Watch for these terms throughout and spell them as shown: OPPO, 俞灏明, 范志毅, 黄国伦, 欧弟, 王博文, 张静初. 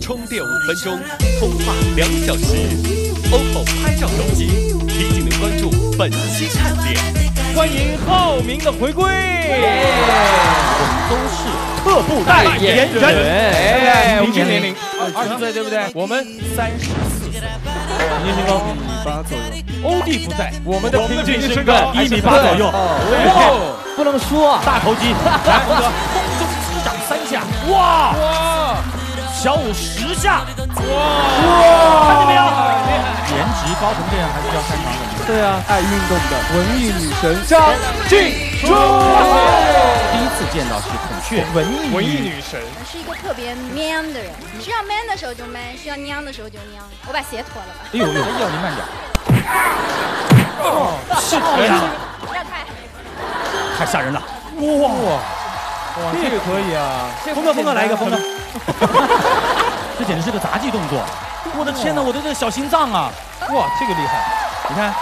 充电5分钟，通话2小时。OPPO 拍照手机提醒您关注本期看点，欢迎浩明的回归。我们都是特步代言人。平均年龄20岁，对不对？我们34岁。平均身高1.8左右。欧弟不在，我们的平均身高1.8左右。不能说大头肌，来，洪哥，空中击掌3下，哇！小舞10下，哇！看见没有？颜值高成这样还是比较擅长的。对啊，爱运动的文艺女神张静初，第一次见到是孔雀文艺女神，是一个特别 man 的人，需要 man 的时候就 man， 需要娘的时候就娘。我把鞋脱了吧。哎呦，要你慢点。哦，是这样。让开。 太吓人了！哇，这个可以啊！峰哥来一个，峰哥，这简直是个杂技动作！我的天哪，我的这个小心脏啊！哇，这个厉害！你看，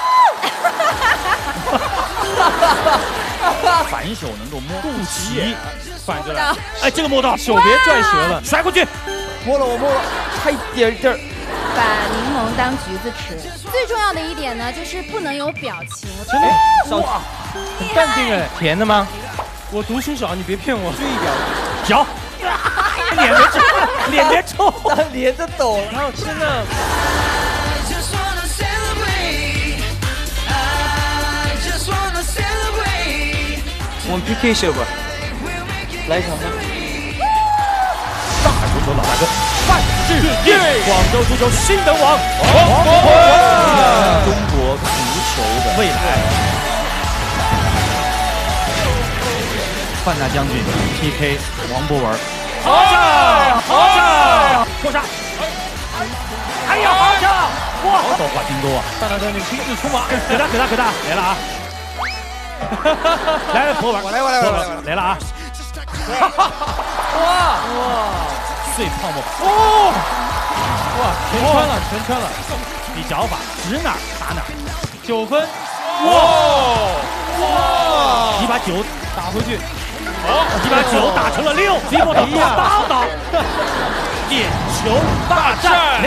反手能够摸肚脐，反着来，哎，这个摸到，手别拽折了，甩过去，摸了，差一点劲儿。 把柠檬当橘子吃，最重要的一点呢，就是不能有表情。真的，哇，很淡定哎。甜的吗？我读书少，你别骗我。注意表情。嚼。脸别臭，连着抖，好好吃呢。我们 PK 一下吧，来一场吧。 足球老大哥范志毅，广州足球新人王黄国伦，中国足球的未来。范大将军 PK 王博文，好球！破杀！哎呀，好球！哇，好花金钩啊！范大将军亲自出马，给他，来了啊！来，博文，我来，来了啊！哇！ 碎泡沫！哦，哇，全穿了！比脚法，指哪儿打哪儿。9分！哇！你把9打回去。好，你把9打成了6。哎呀！点球大战！